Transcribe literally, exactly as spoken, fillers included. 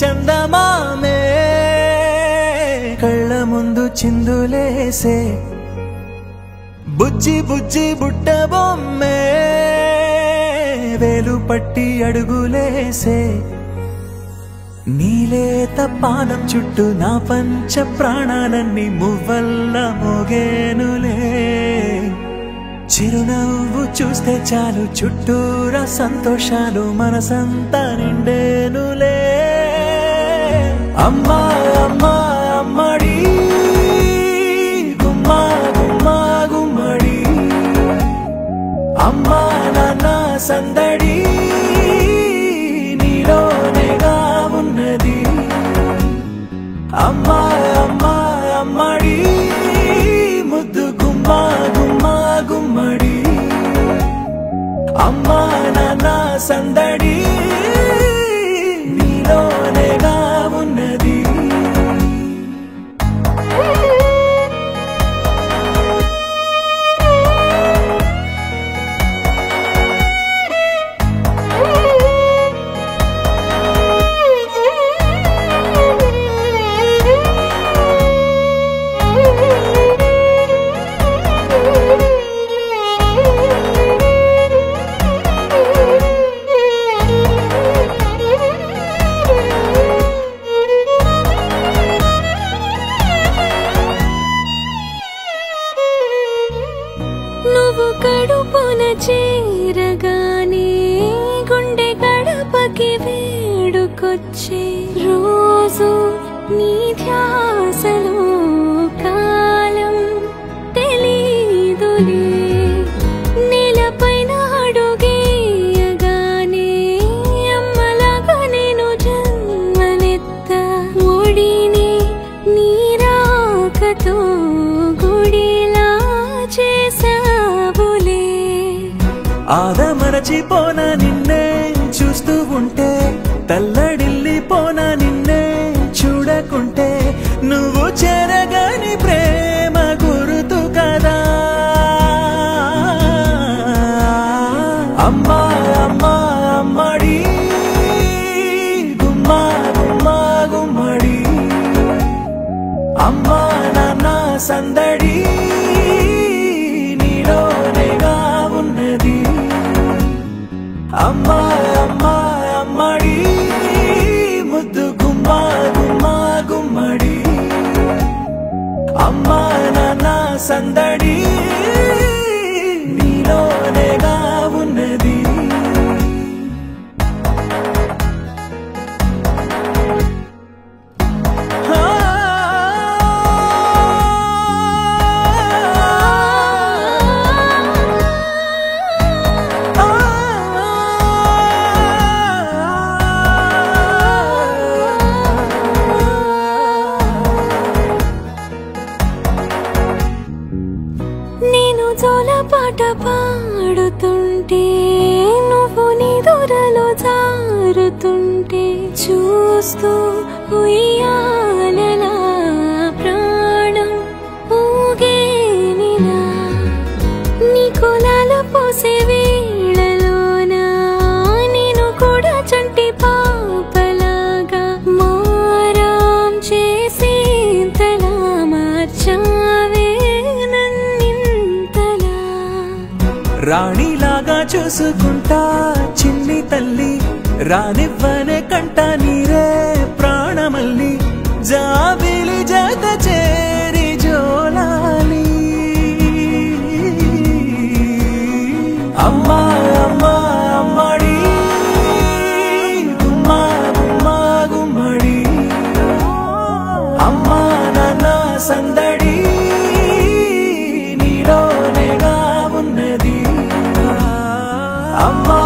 చందమామే కళ్ళ ముందు చిందులేసే బుజ్జి బుజ్జి బుట్ట బొమ్మే వేలు పట్టి అడుగులేసే నీలే తపానం చుట్టూ నా పంచ ప్రాణాలన్నీ మువ్వల్లా మోగేనులే చిరునవ్వు చూస్తే చాలు చుట్టూరా సంతోషాలు మనసంతా నిండేనులే అమ్మా అమ్మా అమ్మడి గుమ్మా గుమ్మా గుమ్మడి అమ్మా నాన్న సందడి అమ్మా అమ్మా అమ్మడి ముద్దు గుమ్మా గుమ్మా గుమ్మడి అమ్మా నాన్న సందడి నీలోనేగా ఉన్నది సందడి నీలోనేగా ఉన్నది అమ్మా అమ్మా అమ్మడి ముద్దు గుమ్మా గుమ్మా గుమ్మడి అమ్మా నాన్న సందడి నీలోనేగా ఉన్నది రాణిలాగా చూసుకుంటా చిన్ని తల్లి రానివ్వనే కంట నీరే ప్రాణమల్లి జాబిలి జత చేరి జోలాలి అమ్మా అమ్మా అమ్మడి గుమ్మా గుమ్మా గుమ్మడి అమ్మా నాన్న సందడి నీలోనేగా ఉన్నది అమ్మా